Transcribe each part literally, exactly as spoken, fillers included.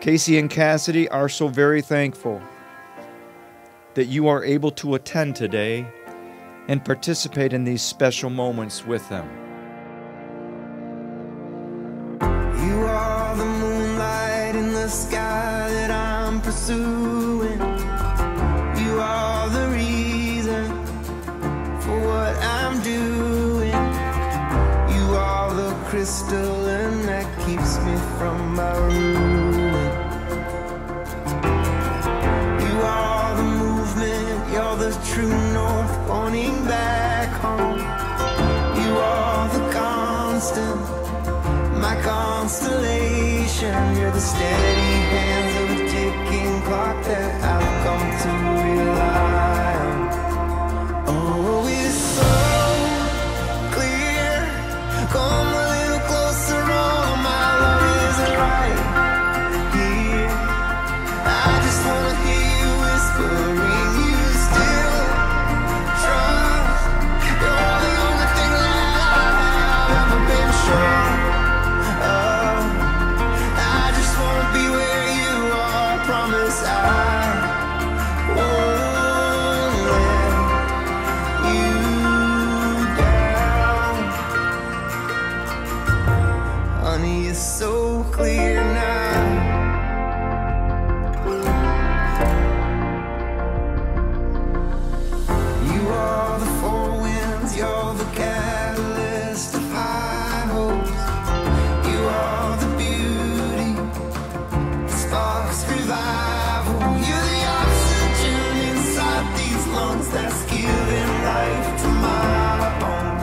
Kasi and Cassidy are so very thankful that you are able to attend today and participate in these special moments with them. You are the moonlight in the sky that I'm pursuing. You are the reason for what I'm doing. You are the crystalline that keeps me from my ruin. True north pointing back home. You are the constant, my constellation. You're the steady hands of a ticking clock that I've come to rely on. Oh, it's so clear. Come a little closer, all my love is right here. I just wanna hear you whispering. You is so clear now. You are the four winds, you're the catalyst of high hopes. You are the beauty that sparks revival. You're the oxygen inside these lungs that's giving life to my bones.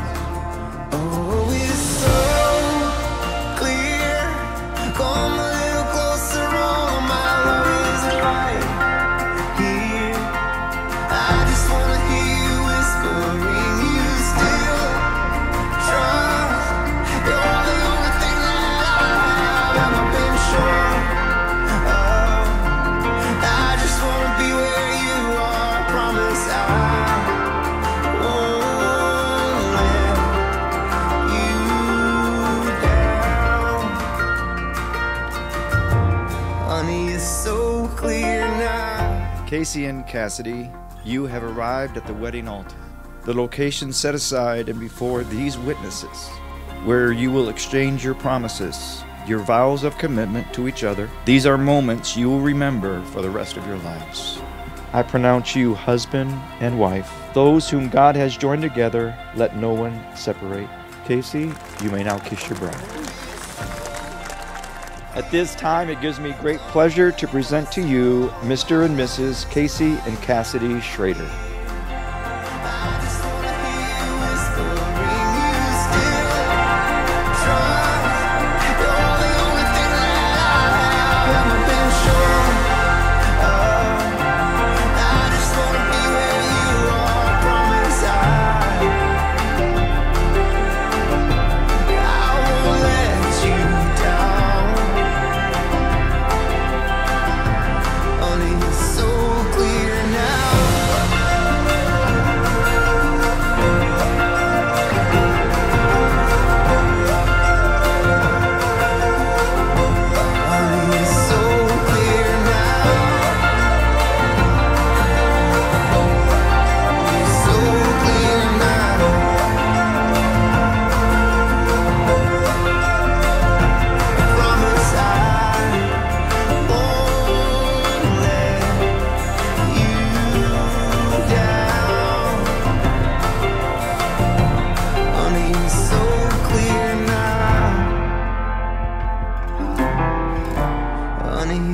Kasi and Cassidy, you have arrived at the wedding altar, the location set aside and before these witnesses, where you will exchange your promises, your vows of commitment to each other. These are moments you will remember for the rest of your lives. I pronounce you husband and wife. Those whom God has joined together, let no one separate. Kasi, you may now kiss your bride. At this time, it gives me great pleasure to present to you Mister and Missus Kasi and Cassidy Schrader.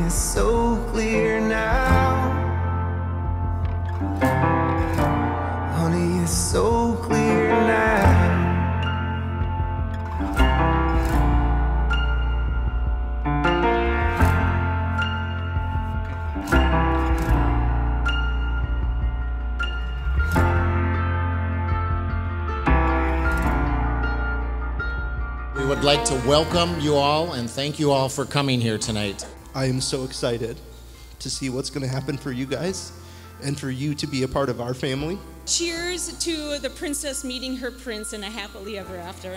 It's so clear now. Honey, it's so clear now. We would like to welcome you all and thank you all for coming here tonight. I am so excited to see what's going to happen for you guys and for you to be a part of our family. Cheers to the princess meeting her prince and a happily ever after.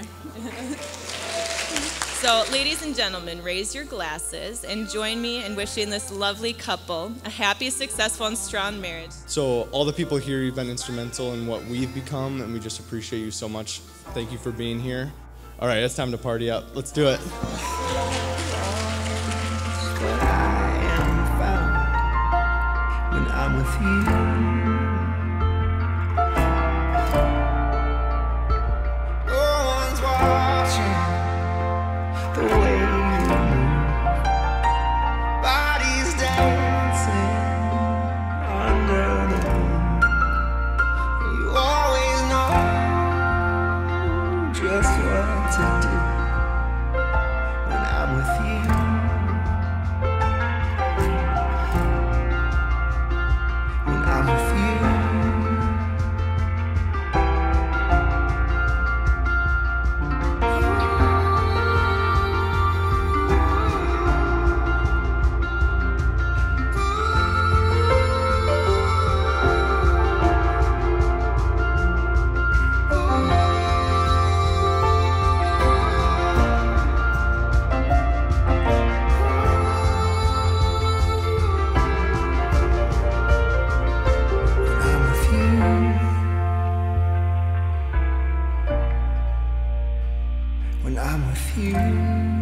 So, ladies and gentlemen, raise your glasses and join me in wishing this lovely couple a happy, successful, and strong marriage. So, all the people here, you've been instrumental in what we've become, and we just appreciate you so much. Thank you for being here. All right, it's time to party up. Let's do it. When I'm with you. When I'm with you.